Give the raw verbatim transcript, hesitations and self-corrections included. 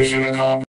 Mission accomplished.